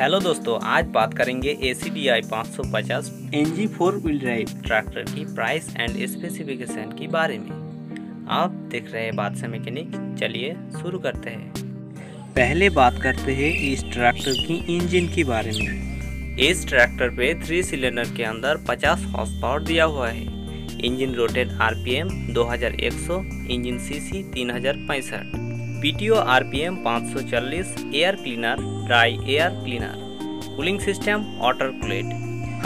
Hello दोस्तों, आज बात करेंगे ACDI 550 NG 4-wheel drive tractor की प्राइस एंड स्पेसिफिकेशन के बारे में। आप देख रहे हैं बादशाह मैकेनिक। चलिए शुरू करते हैं। पहले बात करते हैं इस ट्रैक्टर की इंजन के बारे में। इस ट्रैक्टर पे 3 सिलेंडर के अंदर 50 हॉर्स पावर दिया हुआ है। Engine rotate RPM 2100, engine CC 3065, PTO RPM 540, air cleaner dry air cleaner, cooling system water cooled.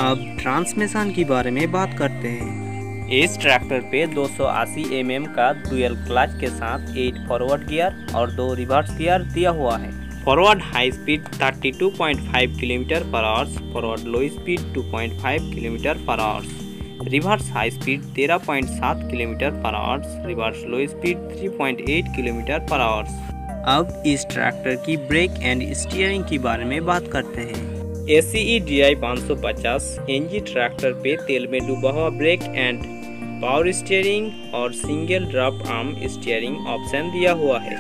अब ट्रांसमिशन के बारे में बात करते हैं। इस ट्रैक्टर पे 280 mm का डुअल क्लच के साथ 8 फॉरवर्ड गियर और 2 रिवर्स गियर दिया हुआ है। Forward high speed 32.5 kilometre per hours, forward low speed 2.5 kilometre per hours, reverse high speed 13.7 kilometre per hours, reverse low speed 3.8 kilometre per hours. अब इस tractor की break and steering के बारे में बात करते हैं। ACDI 550 NG ट्रैक्टर पे तेल में डूबा हुआ ब्रेक एंड पावर स्टीयरिंग और single drop arm steering option दिया हुआ है।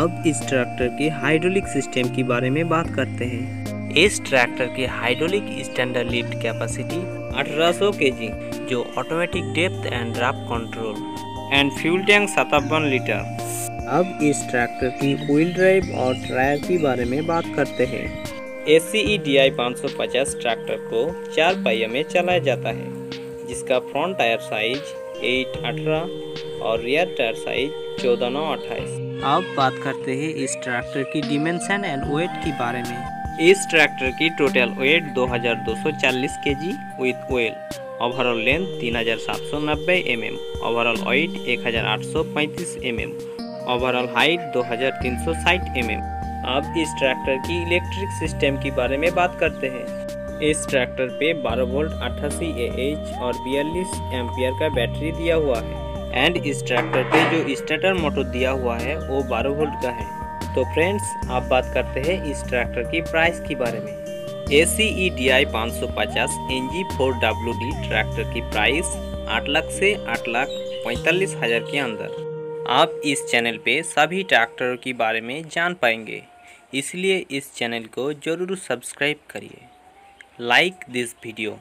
अब इस ट्रैक्टर के हाइड्रोलिक सिस्टम के बारे में बात करते हैं। इस ट्रैक्टर की hydraulic standard lift capacity 1800 kg, जो automatic depth and drop control, and fuel tank 57 litre. अब इस ट्रैक्टर की व्हील ड्राइव और टायर के बारे में बात करते हैं। ACDI 550 ट्रैक्टर को 4 पहिया में चलाया जाता है, जिसका फ्रंट टायर साइज 8-18 और रियर टायर साइज 14-9-28। अब बात करते हैं इस ट्रैक्टर की डिमेंशन एंड वेट के बारे में। इस ट्रैक्टर की total weight 2240 kg with oil, overall length 3790 mm, overall height 1835 mm, overall height 2360 mm। अब इस ट्रैक्टर की इलेक्ट्रिक सिस्टम के बारे में बात करते हैं। इस ट्रैक्टर पे 12 वोल्ट 88 AH और 42 एम्पियर का बैटरी दिया हुआ है, एंड इस ट्रैक्टर पे जो स्टार्टर मोटर दिया हुआ है वो 12 वोल्ट का है। तो फ्रेंड्स, आप बात करते हैं इस ट्रैक्टर की प्राइस के बारे में। ACDI 550 NG 4WD ट्रैक्टर की प्राइस 8 लाख से 8,45,000 के अंदर। आप इस चैनल पे सभी ट्रैक्टरों के बारे में जान पाएंगे, इसलिए इस चैनल को ज़रूर सब्सक्राइब करिए। Like this video.